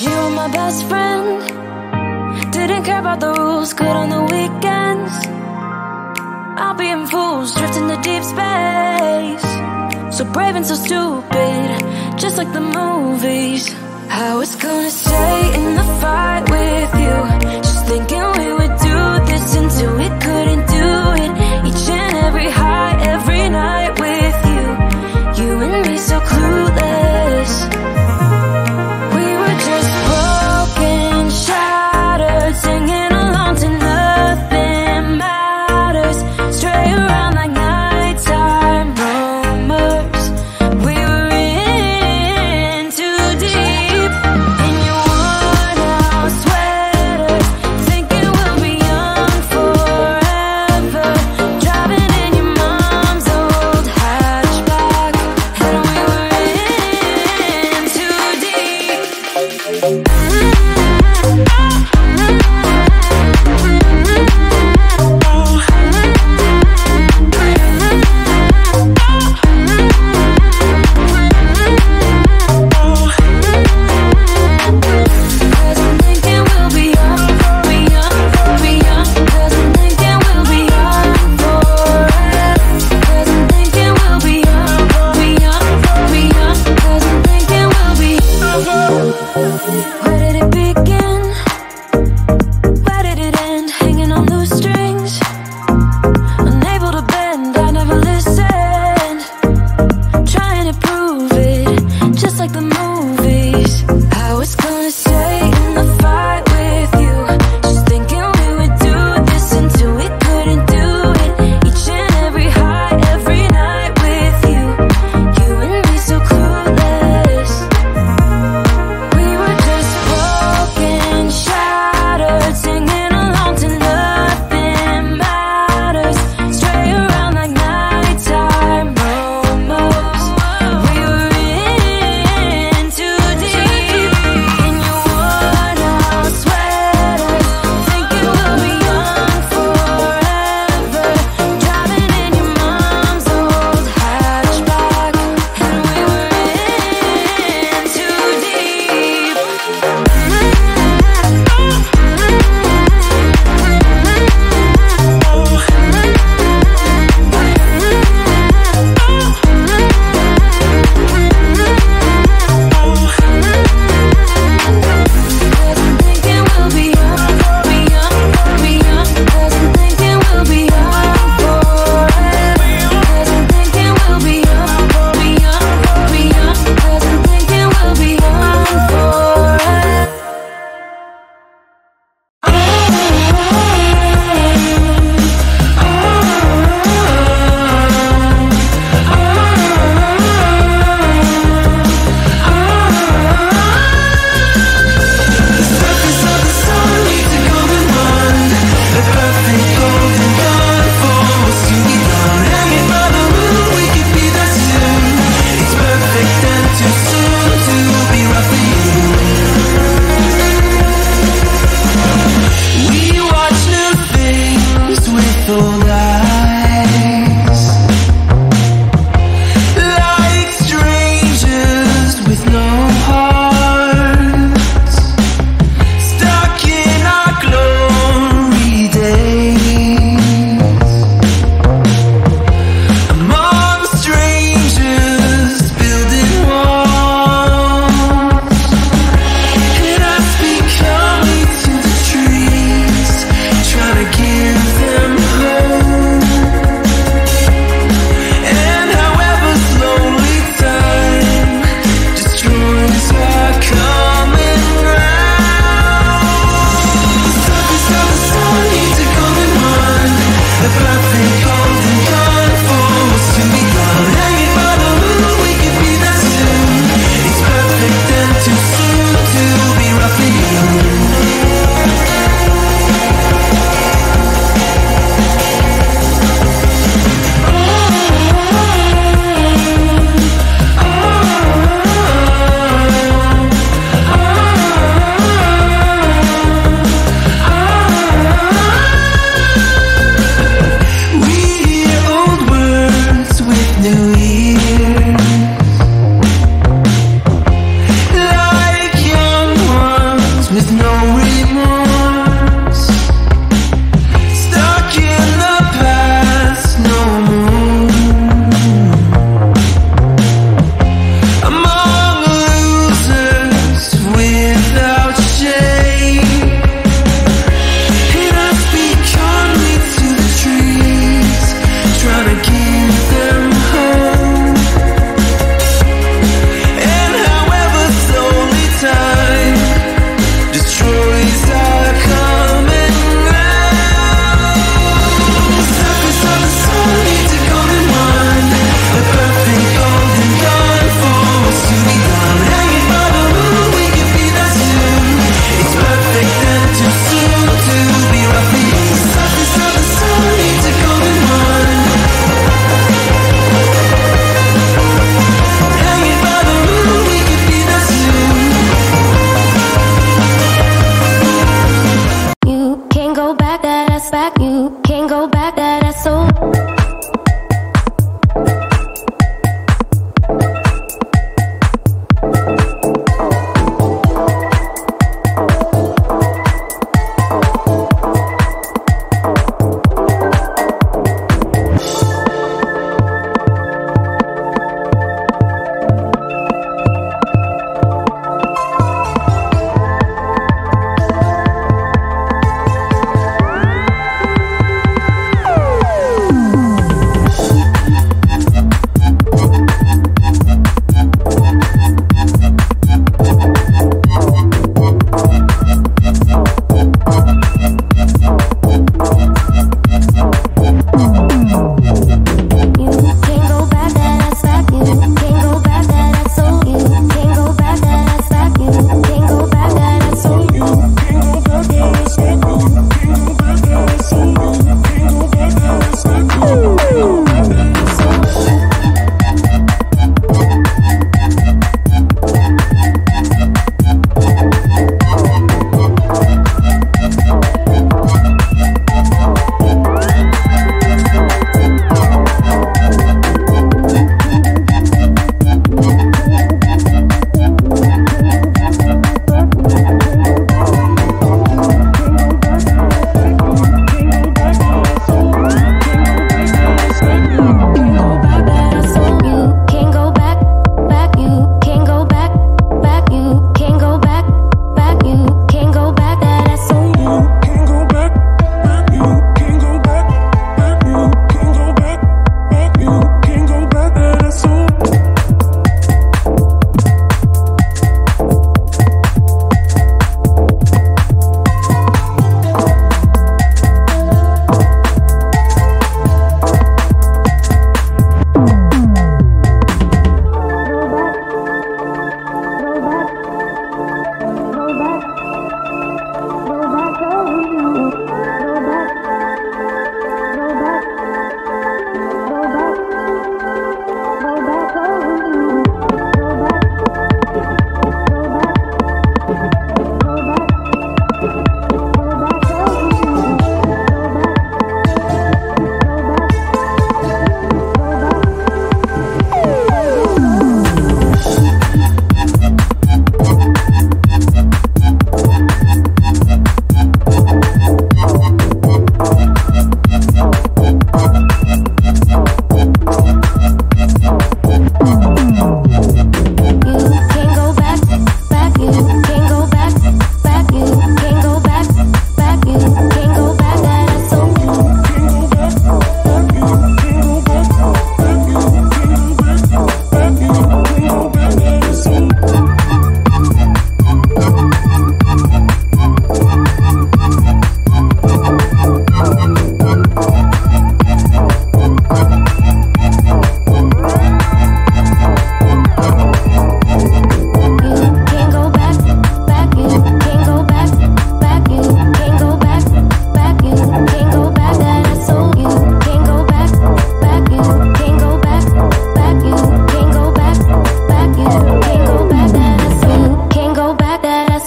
You my best friend. Didn't care about the rules, good on the weekends. I'll be in fools, drifting to deep space. So brave and so stupid, just like the movies. I was gonna stay in the fight with you, just thinking we would do this until we couldn't do it. Each and every high, every night with you. You and me so clueless. Just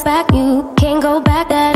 back, you can't go back. That